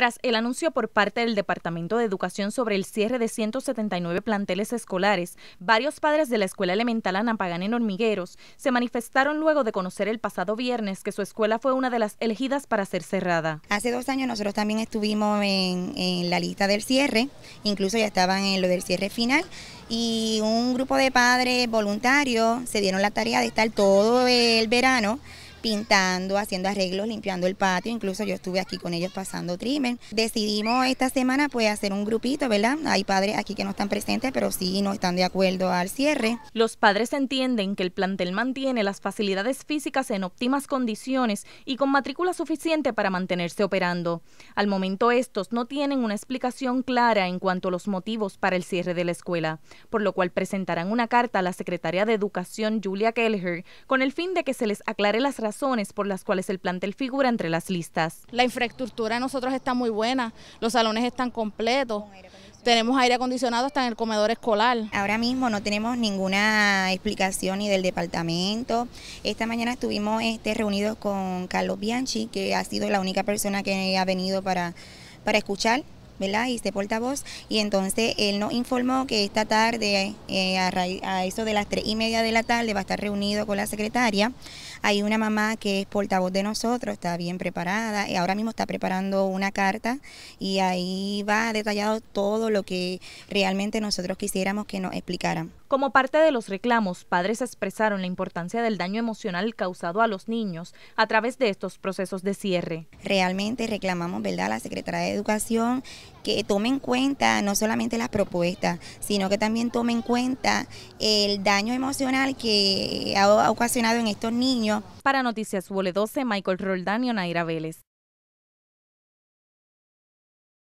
Tras el anuncio por parte del Departamento de Educación sobre el cierre de 179 planteles escolares, varios padres de la Escuela Elemental Ana Pagán en Hormigueros se manifestaron luego de conocer el pasado viernes que su escuela fue una de las elegidas para ser cerrada. Hace 2 años nosotros también estuvimos en la lista del cierre, incluso ya estaban en lo del cierre final, y un grupo de padres voluntarios se dieron la tarea de estar todo el verano pintando, haciendo arreglos, limpiando el patio. Incluso yo estuve aquí con ellos pasando trimmer. Decidimos esta semana pues hacer un grupito, ¿verdad? Hay padres aquí que no están presentes, pero sí no están de acuerdo al cierre. Los padres entienden que el plantel mantiene las facilidades físicas en óptimas condiciones y con matrícula suficiente para mantenerse operando. Al momento estos no tienen una explicación clara en cuanto a los motivos para el cierre de la escuela, por lo cual presentarán una carta a la Secretaria de Educación, Julia Kelleher, con el fin de que se les aclare las razones por las cuales el plantel figura entre las listas. La infraestructura de nosotros está muy buena, los salones están completos, tenemos aire acondicionado hasta en el comedor escolar. Ahora mismo no tenemos ninguna explicación ni del departamento. Esta mañana estuvimos reunidos con Carlos Bianchi, que ha sido la única persona que ha venido para escuchar, ¿verdad? Y se portavoz, y entonces él nos informó que esta tarde, a eso de las 3:30 de la tarde, va a estar reunido con la secretaria. Hay una mamá que es portavoz de nosotros, está bien preparada, y ahora mismo está preparando una carta, y ahí va detallado todo lo que realmente nosotros quisiéramos que nos explicaran. Como parte de los reclamos, padres expresaron la importancia del daño emocional causado a los niños a través de estos procesos de cierre. Realmente reclamamos, ¿verdad?, a la Secretaría de Educación que tome en cuenta no solamente las propuestas, sino que también tome en cuenta el daño emocional que ha ocasionado en estos niños. Para Noticias WOLE 12, Michael Roldán y Onaira Vélez.